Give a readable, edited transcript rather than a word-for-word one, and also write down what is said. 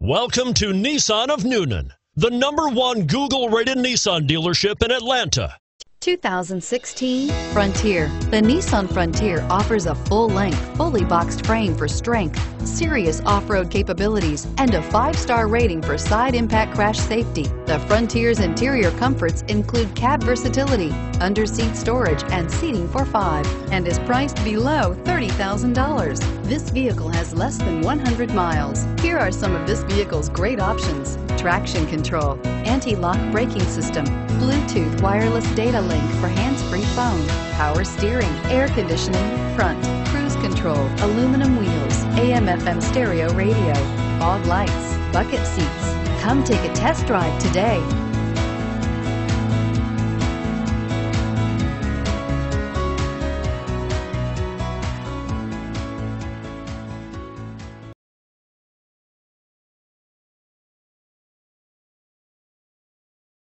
Welcome to Nissan of Newnan, the #1 Google-rated Nissan dealership in Atlanta. 2016 Frontier. The Nissan Frontier offers a full-length, fully boxed frame for strength, serious off-road capabilities, and a 5-star rating for side impact crash safety. The Frontier's interior comforts include cab versatility, under-seat storage, and seating for 5, and is priced below $30,000. This vehicle has less than 100 miles. Here are some of this vehicle's great options: traction control, anti-lock braking system, Bluetooth wireless data link for hands-free phone, power steering, air conditioning, front, cruise control, aluminum wheels, AM/FM stereo radio, fog lights, bucket seats. Come take a test drive today.